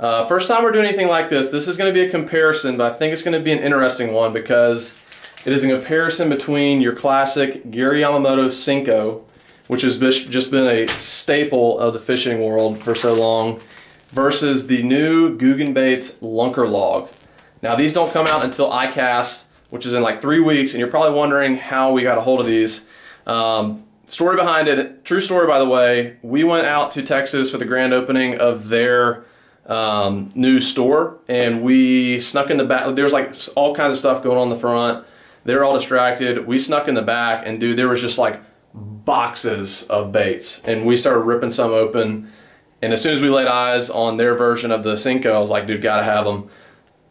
First time we're doing anything like this, this is going to be a comparison, but I think it's going to be an interesting one because it is a comparison between your classic Gary Yamamoto Senko, which has just been a staple of the fishing world for so long, versus the new Googan Baits Lunker Log. Now these don't come out until ICAST, which is in like 3 weeks, and you're probably wondering how we got a hold of these. Story behind it, true story by the way, we went out to Texas for the grand opening of their new store, and we snuck in the back. There was like all kinds of stuff going on in the front. They were all distracted. We snuck in the back, and dude, there was just like boxes of baits, and we started ripping some open. And as soon as we laid eyes on their version of the Senko, I was like, dude, gotta have them.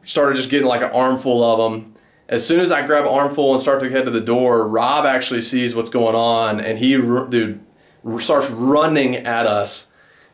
Started just getting like an armful of them. As soon as I grab an armful and start to head to the door, Rob actually sees what's going on, and he, dude, starts running at us.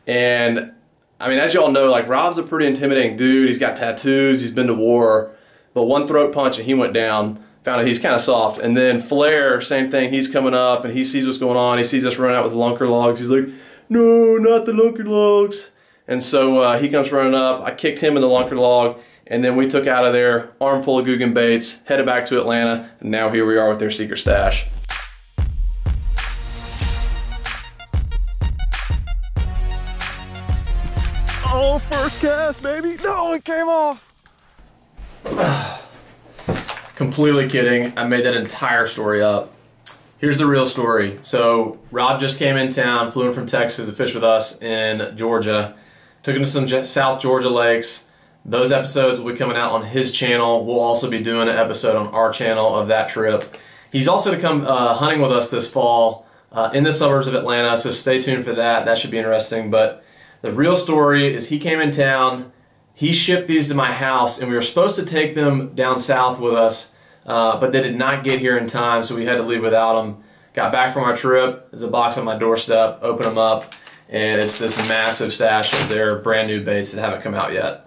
And I mean, as y'all know, like, Rob's a pretty intimidating dude. He's got tattoos, he's been to war, but one throat punch and he went down. Found out he's kind of soft. And then Flair, same thing, he's coming up and he sees what's going on. He sees us running out with Lunker Logs. He's like, no, not the Lunker Logs. And so he comes running up. I kicked him in the Lunker Log, and then we took out of there, armful of Googan Baits, headed back to Atlanta, and now here we are with their secret stash. Oh, first cast, baby. No, it came off. Completely kidding. I made that entire story up. Here's the real story. So Rob just came in town, flew in from Texas to fish with us in Georgia. Took him to some South Georgia lakes. Those episodes will be coming out on his channel. We'll also be doing an episode on our channel of that trip. He's also to come hunting with us this fall in the suburbs of Atlanta, so stay tuned for that. That should be interesting. But the real story is he came in town, he shipped these to my house, and we were supposed to take them down south with us, but they did not get here in time, so we had to leave without them. Got back from our trip, there's a box on my doorstep, open them up, and it's this massive stash of their brand new baits that haven't come out yet.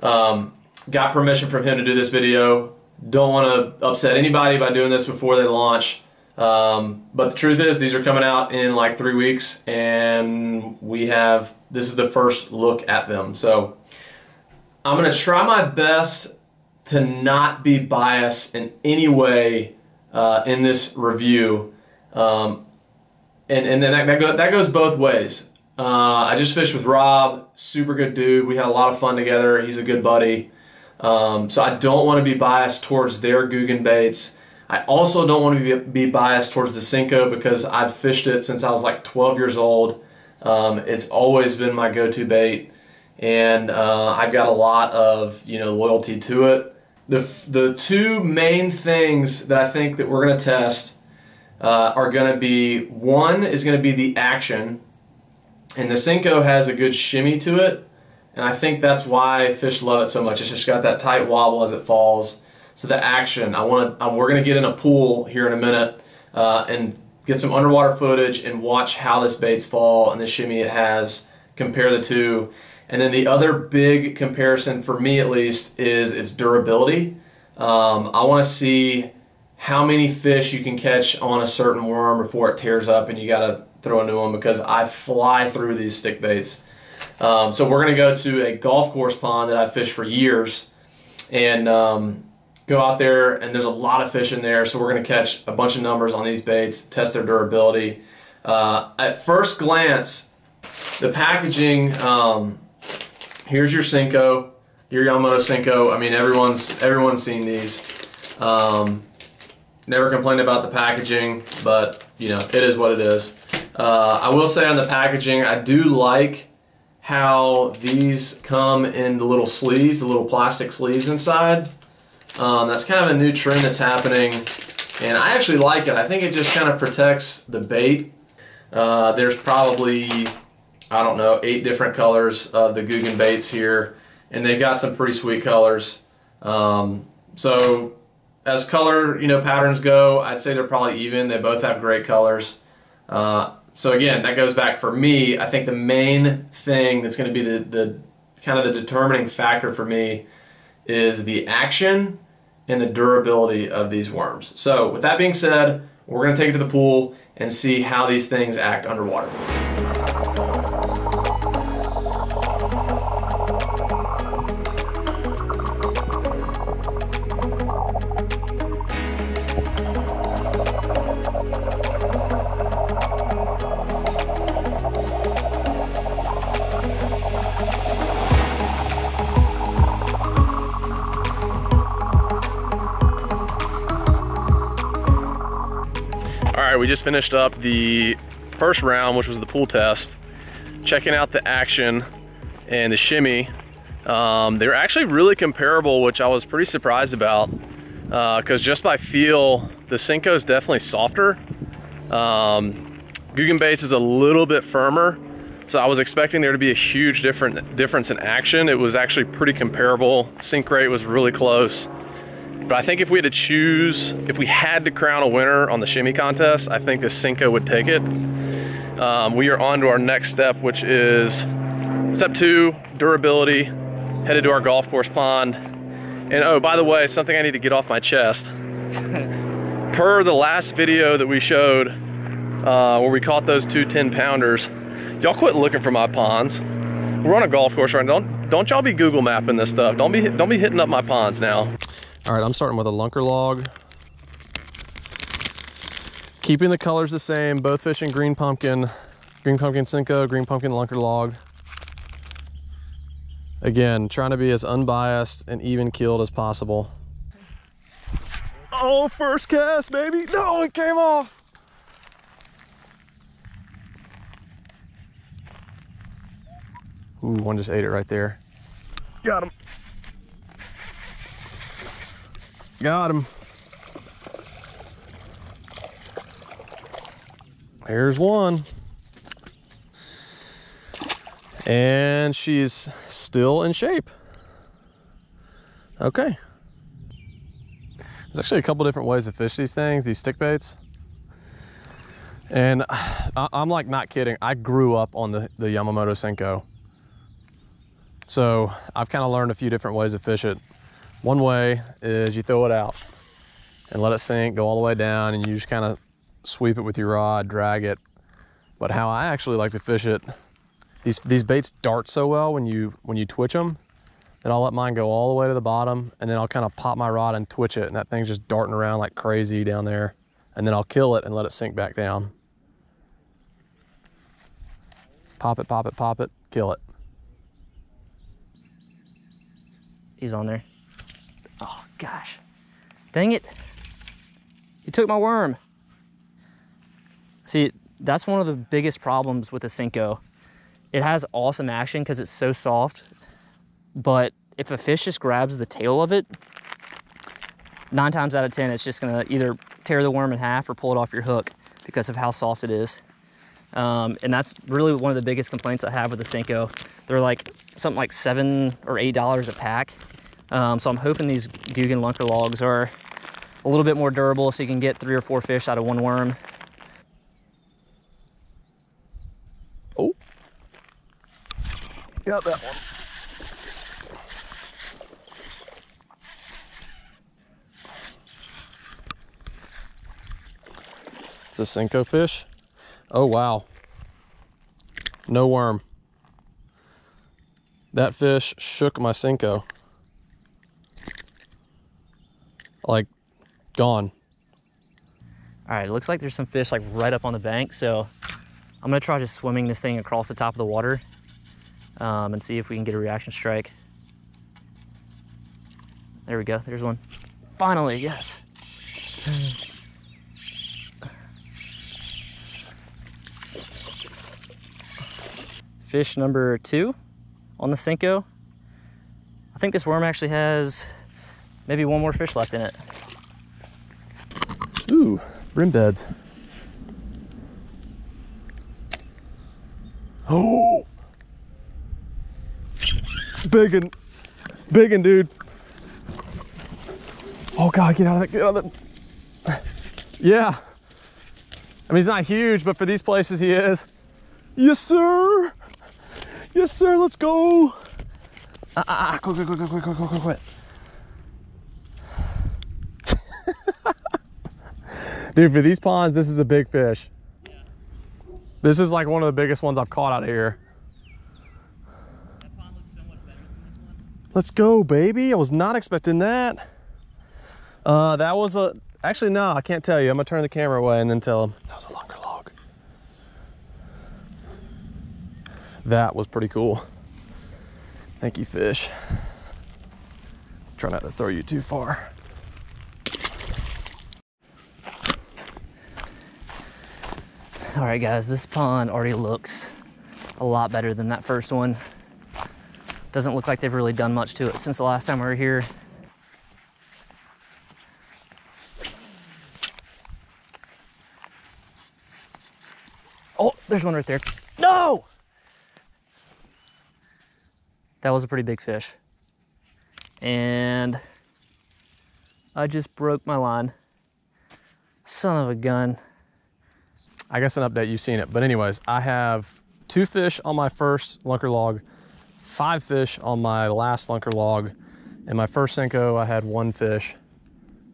Got permission from him to do this video. Don't want to upset anybody by doing this before they launch, but the truth is these are coming out in like 3 weeks, and we have, this is the first look at them. So I'm going to try my best to not be biased in any way in this review. And then that goes both ways. I just fished with Rob, super good dude. We had a lot of fun together. He's a good buddy. So I don't want to be biased towards their Googan Baits. I also don't want to be biased towards the Senko because I've fished it since I was like 12 years old. It's always been my go-to bait. And I've got a lot of, you know, loyalty to it. The two main things that I think that we're going to test are going to be, one is going to be the action, and the Senko has a good shimmy to it, and I think that's why fish love it so much. It's just got that tight wobble as it falls. So the action, we're going to get in a pool here in a minute and get some underwater footage and watch how this bait's fall and the shimmy it has. Compare the two. And then the other big comparison, for me at least, is its durability. I want to see how many fish you can catch on a certain worm before it tears up and you got to throw a new one, because I fly through these stick baits. So we're going to go to a golf course pond that I've fished for years and go out there, and there's a lot of fish in there. So we're going to catch a bunch of numbers on these baits, test their durability. At first glance, the packaging... Here's your Senko, your Yamamoto Senko. I mean, everyone's seen these. Never complained about the packaging, but you know, it is what it is. I will say on the packaging, I do like how these come in the little sleeves, the little plastic sleeves inside. That's kind of a new trend that's happening, and I actually like it. I think it just kind of protects the bait. There's probably, I don't know, 8 different colors of the Googan Baits here, and they've got some pretty sweet colors. So as color, you know, patterns go, I'd say they're probably even. They both have great colors. So again, that goes back for me. I think the main thing that's going to be the kind of the determining factor for me is the action and the durability of these worms. So with that being said, we're going to take it to the pool and see how these things act underwater. Alright, we just finished up the first round, which was the pool test. Checking out the action and the shimmy. They were actually really comparable, which I was pretty surprised about. Because just by feel, the Senko is definitely softer. Googan Baits is a little bit firmer. So I was expecting there to be a huge difference in action. It was actually pretty comparable. Sink rate was really close. But I think if we had to choose, if we had to crown a winner on the shimmy contest, I think the Senko would take it. We are on to our next step, which is step 2, durability, headed to our golf course pond. And oh, by the way, something I need to get off my chest. Per the last video that we showed, where we caught those 2 10-pounders, y'all quit looking for my ponds. We're on a golf course right now. Don't y'all be Google mapping this stuff. Don't be hitting up my ponds now. All right, I'm starting with a Lunker Log. Keeping the colors the same, both fishing green pumpkin Senko, green pumpkin Lunker Log. Again, trying to be as unbiased and even keeled as possible. Oh, first cast, baby. No, it came off. Ooh, one just ate it right there. Got him. Got him. There's one. And she's still in shape. Okay. There's actually a couple different ways to fish these things, these stick baits. And I'm like not kidding. I grew up on the Yamamoto Senko. So I've kind of learned a few different ways to fish it. One way is you throw it out and let it sink, go all the way down, and you just kind of sweep it with your rod, drag it. But how I actually like to fish it, these baits dart so well when you twitch them, that I'll let mine go all the way to the bottom, and then I'll kind of pop my rod and twitch it, and that thing's just darting around like crazy down there. And then I'll kill it and let it sink back down. Pop it, pop it, pop it, kill it. He's on there. Oh, gosh. Dang it. He took my worm. See, that's one of the biggest problems with the Senko. It has awesome action because it's so soft, but if a fish just grabs the tail of it, 9 times out of 10, it's just gonna either tear the worm in half or pull it off your hook because of how soft it is. And that's really one of the biggest complaints I have with the Senko. They're like something like $7 or $8 a pack. So I'm hoping these Googan Lunker Logs are a little bit more durable so you can get 3 or 4 fish out of one worm. Oh, got that one. It's a Senko fish. Oh, wow. No worm. That fish shook my Senko. Like, gone. All right, it looks like there's some fish like right up on the bank, so I'm gonna try just swimming this thing across the top of the water and see if we can get a reaction strike. There we go, there's one. Finally, yes. Fish number 2 on the Senko. I think this worm actually has maybe one more fish left in it. Ooh, brim beds. Oh! Biggin', biggin', dude. Oh God, get out of that, get out of that. Yeah. I mean, he's not huge, but for these places he is. Yes, sir. Yes, sir, let's go. Quit. Dude, for these ponds, this is a big fish. Yeah. This is like one of the biggest ones I've caught out of here. That pond looks so much better than this one. Let's go, baby. I was not expecting that. That was a, actually, no, I can't tell you. I'm gonna turn the camera away and then tell him. That was a Lunker Log. That was pretty cool. Thank you, fish. Try not to throw you too far. All right, guys, this pond already looks a lot better than that first one. Doesn't look like they've really done much to it since the last time we were here. Oh, there's one right there. No! That was a pretty big fish. And I just broke my line. Son of a gun. I guess an update, you've seen it. But anyways, I have 2 fish on my first Lunker Log, 5 fish on my last Lunker Log. In my first Senko, I had 1 fish,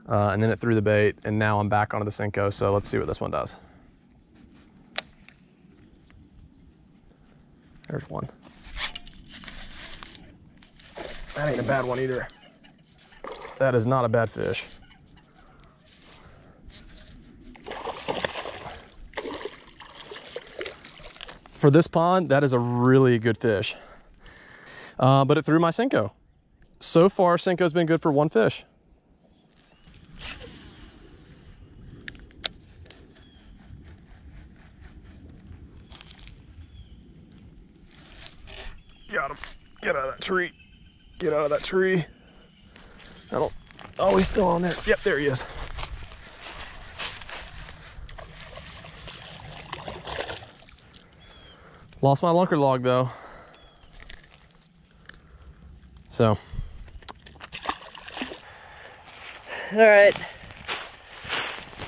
and then it threw the bait, and now I'm back onto the Senko, so let's see what this one does. There's one. That ain't a bad one either. That is not a bad fish. For this pond, that is a really good fish. But it threw my Senko. So far, Senko's been good for 1 fish. Got him. Get out of that tree. Get out of that tree. I don't, oh, he's still on there. Yep, there he is. Lost my Lunker Log though. So. All right.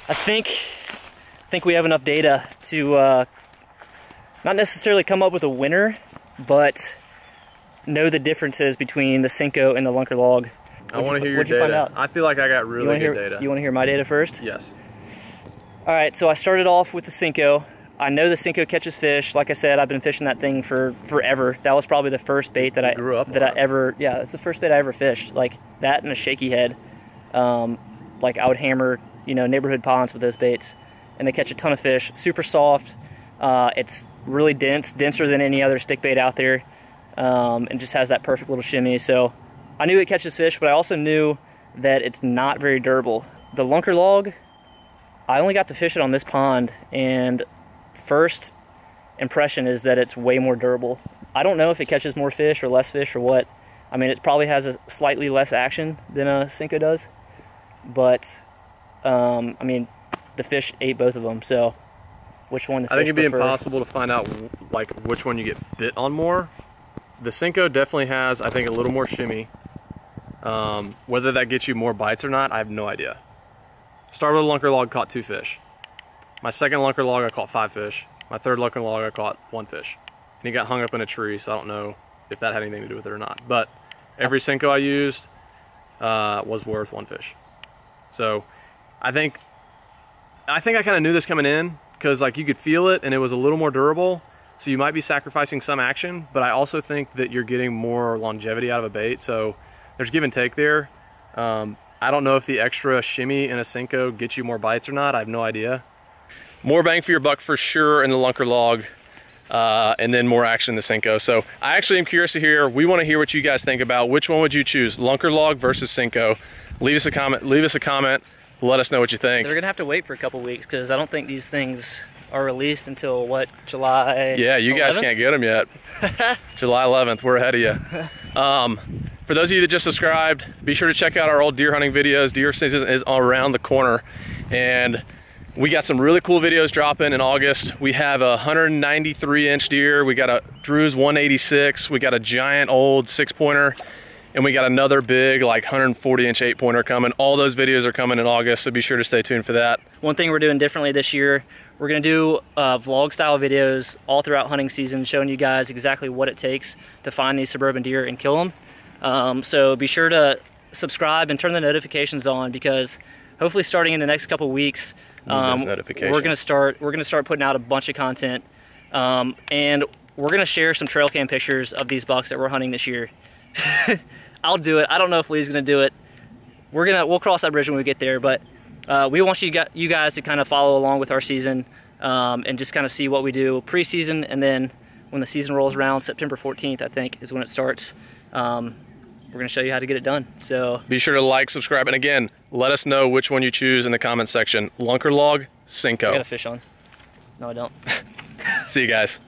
I think we have enough data to not necessarily come up with a winner, but know the differences between the Senko and the Lunker Log. I want to hear your data. What'd you find out? I feel like I got really good data. You want to hear my data first? Yes. All right, so I started off with the Senko. I know the Senko catches fish. Like I said, I've been fishing that thing for forever. That was probably the first bait that yeah, it's the first bait I ever fished. Like that and a shaky head. Like I would hammer, you know, neighborhood ponds with those baits, and they catch a ton of fish. Super soft. It's really dense, denser than any other stick bait out there, and just has that perfect little shimmy. So I knew it catches fish, but I also knew that it's not very durable. The Lunker Log, I only got to fish it on this pond, and first impression is that it's way more durable. I don't know if it catches more fish or less fish or what. I mean, it probably has a slightly less action than a Senko does, but I mean, the fish ate both of them. So which one the fish I think it'd be prefer? Impossible to find out like which one you get bit on more. The Senko definitely has, I think, a little more shimmy. Whether that gets you more bites or not, I have no idea. Started with a Lunker Log, caught 2 fish. My second Lunker Log, I caught 5 fish. My third Lunker Log, I caught 1 fish. And he got hung up in a tree, so I don't know if that had anything to do with it or not. But every Senko I used was worth 1 fish. So I think I kind of knew this coming in, because like you could feel it and it was a little more durable. So you might be sacrificing some action, but I also think that you're getting more longevity out of a bait. So there's give and take there. I don't know if the extra shimmy in a Senko gets you more bites or not. I have no idea. More bang for your buck for sure in the Lunker Log, and then more action in the Senko. So I actually am curious to hear, we want to hear what you guys think about which one would you choose, Lunker Log versus Senko. Leave us a comment, let us know what you think. They're gonna have to wait for a couple weeks because I don't think these things are released until what, July? Yeah, you 11th? Guys can't get them yet. July 11th, we're ahead of you. For those of you that just subscribed, be sure to check out our old deer hunting videos. Deer season is around the corner, and we got some really cool videos dropping in August. We have a 193-inch deer. We got a Drew's 186. We got a giant old 6-pointer. And we got another big like 140-inch 8-pointer coming. All those videos are coming in August, so be sure to stay tuned for that. One thing we're doing differently this year, we're gonna do vlog-style videos all throughout hunting season, showing you guys exactly what it takes to find these suburban deer and kill them. So be sure to subscribe and turn the notifications on, because hopefully starting in the next couple weeks, we're gonna start putting out a bunch of content, and we're gonna share some trail cam pictures of these bucks that we're hunting this year. I'll do it. I don't know if Lee's gonna do it. We'll cross that bridge when we get there. But we want you guys to kind of follow along with our season, and just kind of see what we do pre-season, and then when the season rolls around, September 14th, I think, is when it starts. We're gonna show you how to get it done. So be sure to like, subscribe, and again, let us know which one you choose in the comment section. Lunker Log, Senko. I got a fish on. No, I don't. See you guys.